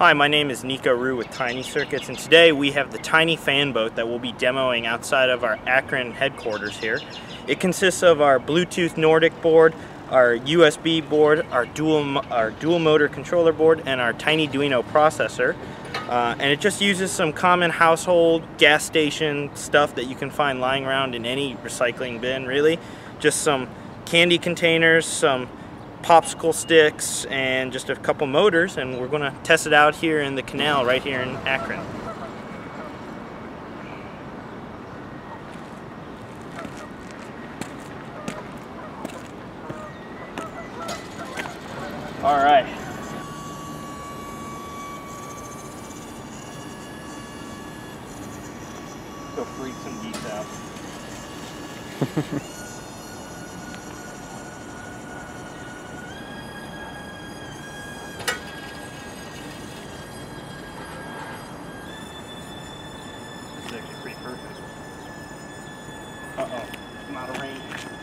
Hi, my name is Nico Roo with Tiny Circuits, and today we have the Tiny Fan Boat that we'll be demoing outside of our Akron headquarters here. It consists of our Bluetooth Nordic board, our USB board, our dual motor controller board, and our Tiny Duino processor. And it just uses some common household gas station stuff that you can find lying around in any recycling bin, really. Just some candy containers, some popsicle sticks, and just a couple motors, and we're going to test it out here in the canal right here in Akron. Alright. Go freak some geese out. It's actually pretty perfect. Uh-oh, I'm out of range.